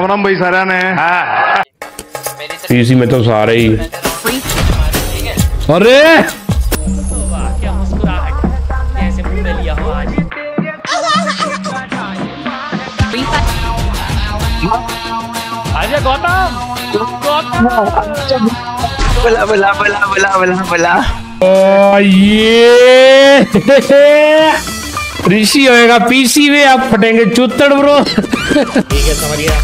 राम भाई सारा ने पीसी में तो सारे ही। अरे क्या मुस्कुराहट कैसे मुंह लिया हो आज। अरे गौतम गौतम बोला बोला बोला बोला बोला बोला ये ऋषि होएगा पीसी में। आप फटेंगे चूतड़ ब्रो। ठीक है समझ गया।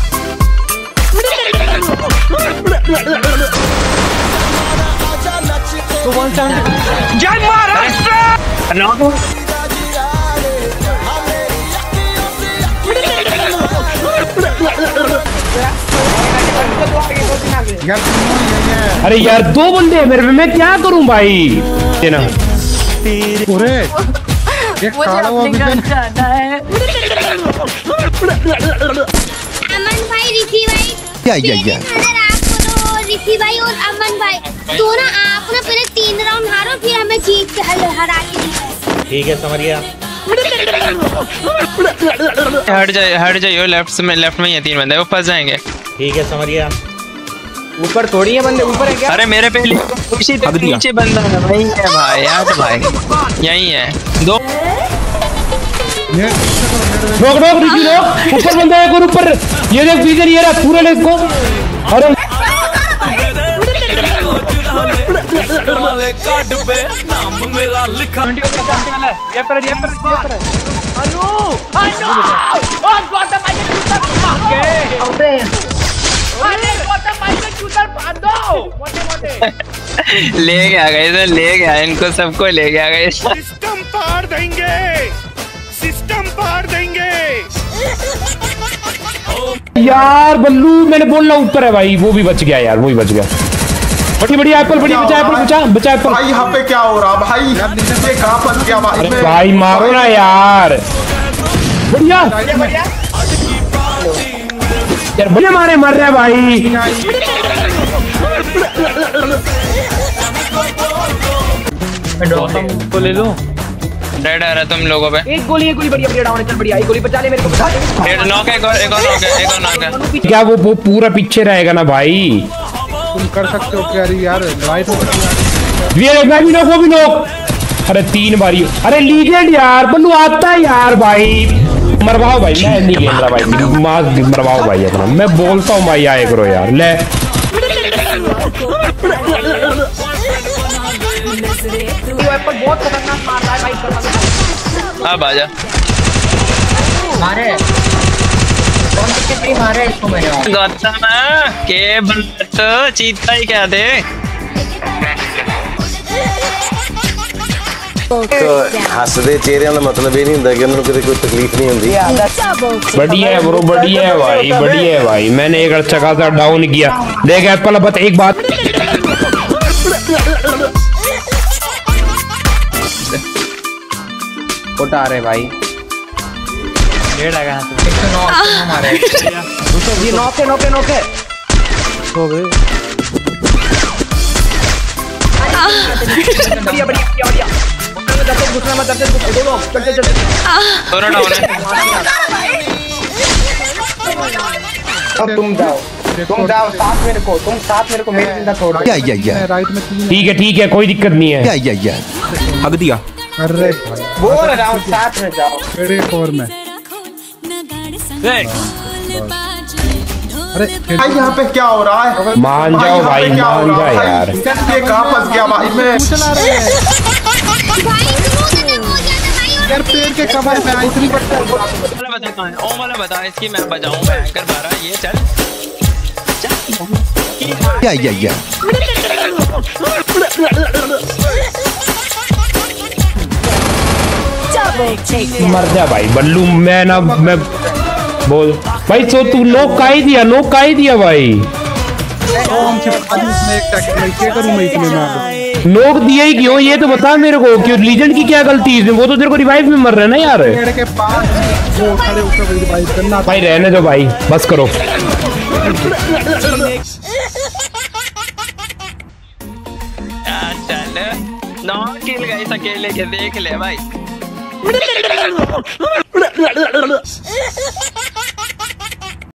जय महाराष्ट्र। अरे यार दो बंदे हैं मेरे पे, मैं क्या करूं भाई। अमन भाई ऋषि भाई ऋषि भाई और अमन भाई तो ना आप ना पहले 3 राउंड हारो फिर हमें जीत हरा के दिखाओ। ठीक है समझ गया। हट जाइयो लेफ्ट में ही है 3 बंदे वो फंस जाएंगे। ठीक है समझ गया। ऊपर थोड़ी है बंदे ऊपर है क्या? अरे मेरे पे नीचे बंदा है भाई। भाई यार भाई यही है दो रोक रोक ऋषि रोक। ऊपर बंदा है और ऊपर ये देख फीजर ये रहा पूरा ले इसको। अरे कार्ड पे नाम मेरा लिखा ये पर अनु और गौतम भाई के चूतर मार के। अरे गौतम भाई के चूतर फाड़ दो मोटे मोटे। ले गया गाइस ले गया इनको सबको ले गया गाइस। सिस्टम फाड़ देंगे यार। बल्लू मैंने बोला ऊपर है भाई वो भी बच गया यार बड़ी एप्पल बचा भाई। यहाँ पे क्या हो रहा भाई? ये कहाँ फंस गया भाई? अरे भाई मारो ना यार। बढ़िया मारे मर रहे भाई। गौतम को ले लो डेड आ रहा तुम लोगों पे। एक गोली बढ़िया डाउन है। चल बढ़िया एक गोली बचा ले मेरे को बचा ले। एक और नॉक है। क्या वो पूरा पीछे रहेगा ना भाई? तुम कर सकते हो क्या यार? वो भी नोक। अरे 3 बारी। अरे लीजेंड यार बल्लू आता है यार भाई। मरवाओ भाई मैं नहीं खेल रहा भाई। मास्क मरवाओ भाई अपना। मैं बोलता हूँ भाई आए करो यार। ले बहुत खतरनाक मार रहा है भाई। अब आजा मारे इसको मैंने गौतम के बंदा चीता ही क्या दे। हसदे चेहरे का मतलब ये नहीं होता कि उन्होंने कभी कोई तकलीफ नहीं होती। बढ़िया है भाई। मैंने एक अच्छा खासा डाउन किया। देख एप्पल अब एक बात उठा रहे भाई। लगा ये नौके हो गए। बढ़िया अब तुम जाओ साथ मेरे को मेरी जिंदा छोड़ो। ठीक है कोई दिक्कत नहीं है। हक दिया। अरे बोल रहा हूँ साथ में जाओ। अरे भाई यहाँ पे क्या हो रहा है? मान जाओ भाई यार। कहाँ फंस गया भाई मैं? यार पेड़ के कवर में आई थी। बता इसकी मैं बजाऊं मैं एंकर मारा ये चल। या मर जा भाई बल्लू। मैं बोल भाई तो तू नोक काई दिया भाई। नोक दिया ही क्यों ये तो बता मेरे को। क्यों लीजेंड की क्या गलती इसमें? वो तो तेरे को रिवाइव में मर रहे ना यार। भाई रहने दो भाई बस करो। देख ले भाई।